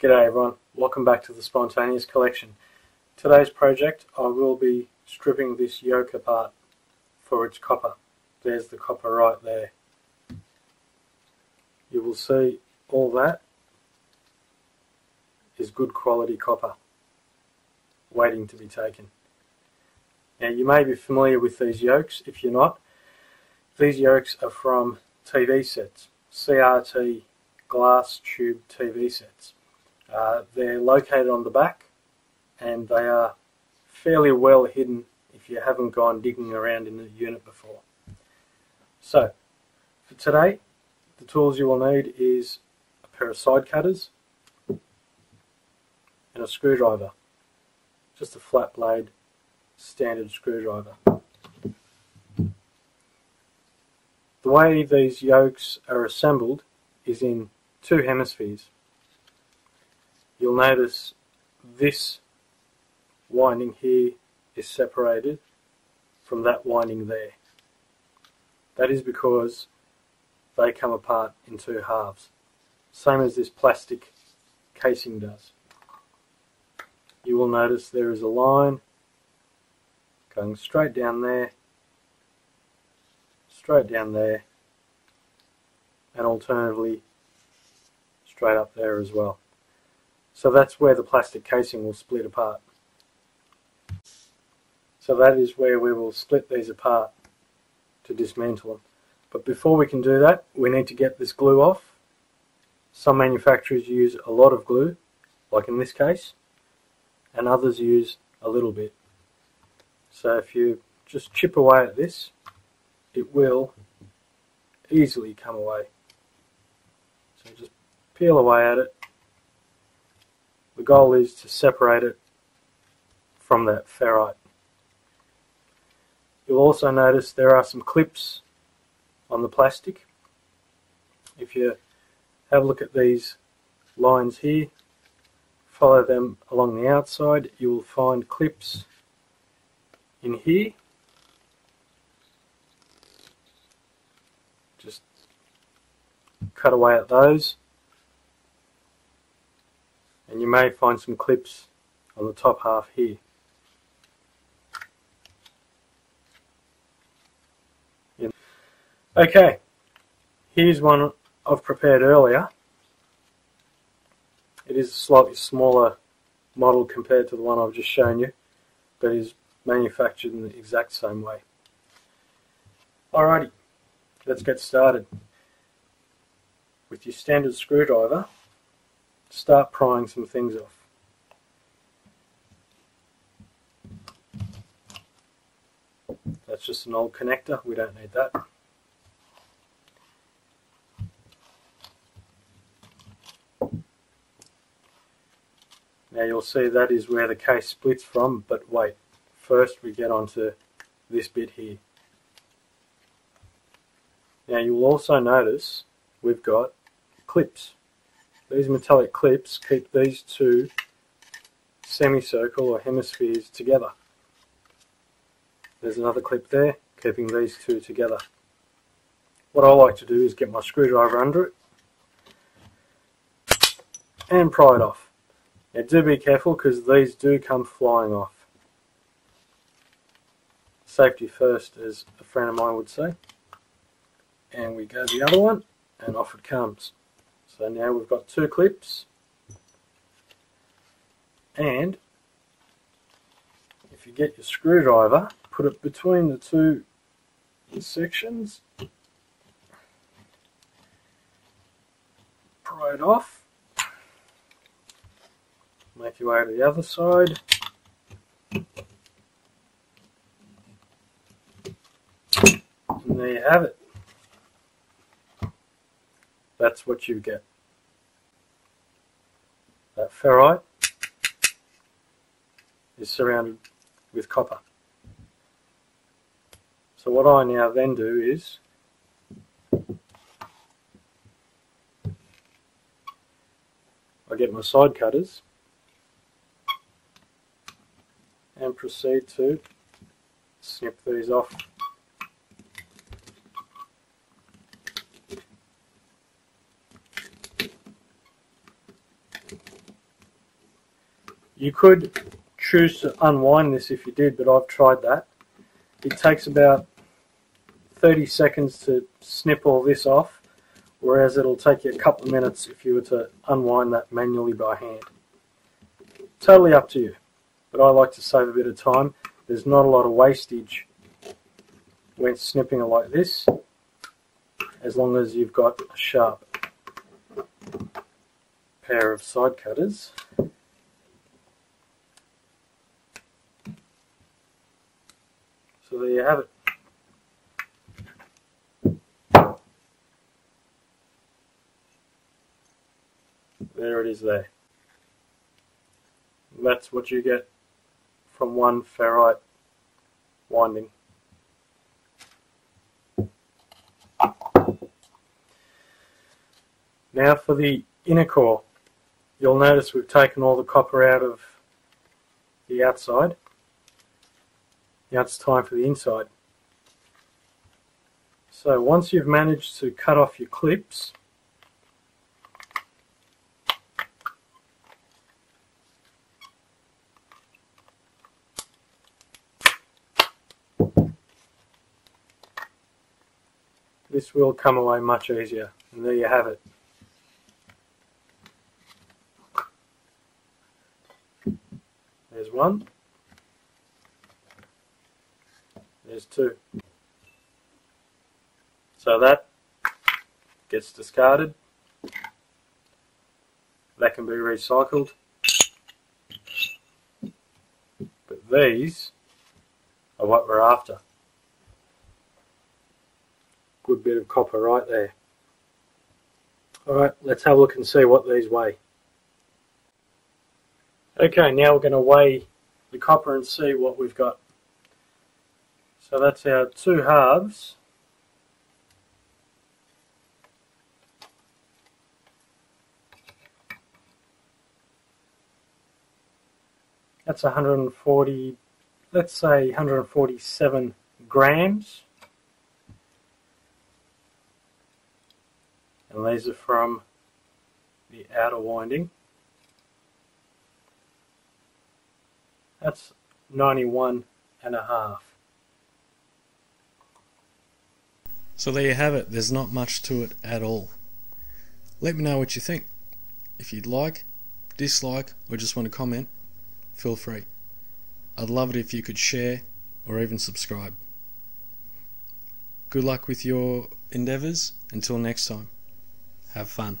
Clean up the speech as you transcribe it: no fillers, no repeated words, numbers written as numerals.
G'day everyone, welcome back to the Spontaneous Collection. Today's project, I will be stripping this yoke apart for its copper. There's the copper right there. You will see all that is good quality copper waiting to be taken. Now you may be familiar with these yokes. If you're not, these yokes are from TV sets, CRT glass tube TV sets. They're located on the back and they are fairly well hidden if you haven't gone digging around in the unit before. So for today, the tools you will need is a pair of side cutters and a screwdriver, just a flat blade standard screwdriver. The way these yokes are assembled is in two hemispheres. You'll notice this winding here is separated from that winding there. That is because they come apart in two halves, same as this plastic casing does. You will notice there is a line going straight down there, and alternatively straight up there as well. So that's where the plastic casing will split apart. So that is where we will split these apart to dismantle them. But before we can do that, we need to get this glue off. Some manufacturers use a lot of glue, like in this case, and others use a little bit. So if you just chip away at this, it will easily come away. So just peel away at it. The goal is to separate it from that ferrite. You'll also notice there are some clips on the plastic. If you have a look at these lines here, follow them along the outside, you will find clips in here. Just cut away at those. And you may find some clips on the top half here. Yeah. Okay, here's one I've prepared earlier. It is a slightly smaller model compared to the one I've just shown you, but is manufactured in the exact same way. Alrighty, let's get started. With your standard screwdriver, start prying some things off. That's just an old connector, we don't need that. Now you'll see that is where the case splits from, but wait, first we get onto this bit here. Now you'll also notice we've got clips. These metallic clips keep these two semicircle or hemispheres together. There's another clip there, keeping these two together. What I like to do is get my screwdriver under it and pry it off. Now do be careful, because these do come flying off. Safety first, as a friend of mine would say. And we go to the other one, and off it comes. So now we've got two clips, and if you get your screwdriver, put it between the two sections, pry it off, make your way to the other side, and there you have it. That's what you get. That ferrite is surrounded with copper. So what I now then do is I get my side cutters and proceed to snip these off. You could choose to unwind this if you did, but I've tried that. It takes about 30 seconds to snip all this off, whereas it'll take you a couple of minutes if you were to unwind that manually by hand. Totally up to you, but I like to save a bit of time. There's not a lot of wastage when snipping it like this, as long as you've got a sharp pair of side cutters. So there you have it. There it is there. That's what you get from one ferrite winding. Now for the inner core. You'll notice we've taken all the copper out of the outside. Now it's time for the inside. So once you've managed to cut off your clips, this will come away much easier. And there you have it. There's one. There's two. So that gets discarded. That can be recycled. But these are what we're after. Good bit of copper right there. Alright, let's have a look and see what these weigh. Okay, now we're going to weigh the copper and see what we've got. So that's our two halves. That's 140, let's say 147 grams. And these are from the outer winding. That's 91.5. So there you have it. There's not much to it at all. Let me know what you think. If you'd like, dislike, or just want to comment, feel free. I'd love it if you could share or even subscribe. Good luck with your endeavours. Until next time. Have fun.